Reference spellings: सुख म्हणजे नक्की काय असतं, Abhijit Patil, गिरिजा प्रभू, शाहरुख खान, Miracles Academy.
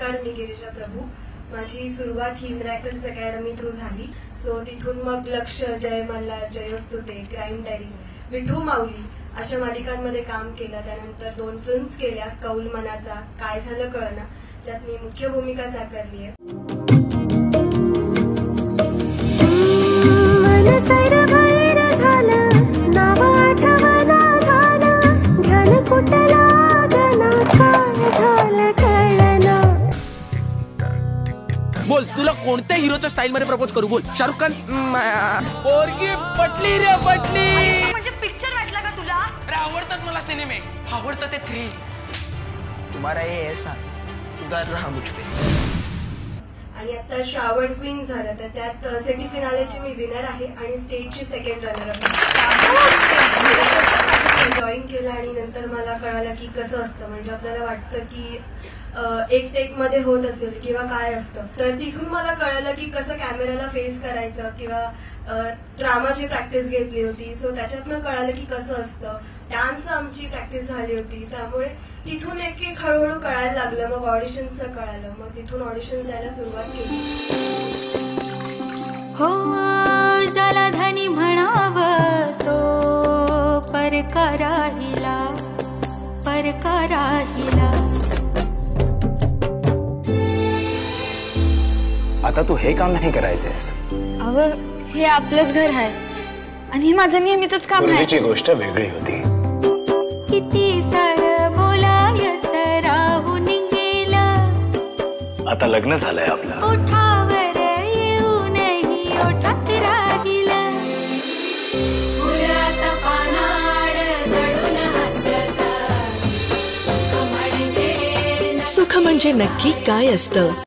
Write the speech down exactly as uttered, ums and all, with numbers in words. नमस्कार, मी गिरिजा प्रभू। माझी सुरुवात ही मिरॅकल्स अकॅडमी थ्रू झाली। सो तिथून मग लक्ष, जय मल्हार, जयस्तुते, क्राईम डायरी, विठू माऊली अशा मालिकांमध्ये काम केलं। त्यानंतर दोन फिल्म्स केल्या, कौल मनाचा, काय झालं कळना, ज्यात मी मुख्य भूमिका साकारली आहे। बोल, तुला कोणत्या हिरोच्या स्टाईल मध्ये प्रपोज करू? बोल, शाहरुख खान। पोरगी पटली रे, पटली। म्हणजे पिक्चर वाटला का तुला? अरे आवडतात मला सिनेमे, आवडतात ते थ्रिल। तुम्हारा ये ऐसा उधर रहा मुझ पे। आणि आता श्रावण क्वीन झालं, तर त्यात सेमी फिनालेची मी विनर आहे आणि स्टेजची सेकंड रनर आहे। जॉईन केलं आणि नंतर मला कळालं की कसं असतं, म्हणजे आपल्याला वाटतं की एक टेक मध्ये होत असेल किंवा काय असतं, तर तिथून मला कळलं की कसं कॅमेराला फेस करायचं किंवा ड्रामाची प्रॅक्टिस घेतली होती। सो त्याच्यातनं कळालं की कसं असतं, डान्स आमची प्रॅक्टिस झाली होती, त्यामुळे तिथून एक एक हळूहळू कळायला लागलं। मग ऑडिशनचं कळालं, मग तिथून ऑडिशन जायला सुरुवात केली। हो ज्याला धनी म्हणावं तो परकार राहिला, परकार राहिला। आता तू हे काम नाही करायचेस। अव हे आपलंच घर आहे आणि हे माझं नियमितच काम आहे। पूर्वीची गोष्ट वेगळी होती। किती सारं बोलायत राहून गेलं, आता लग्न झालंय आपलं। ओठावर येऊन ही ओठात राहिलं, फुलात पानाड जडून हसत। सुख म्हणजे नक्की काय असतं?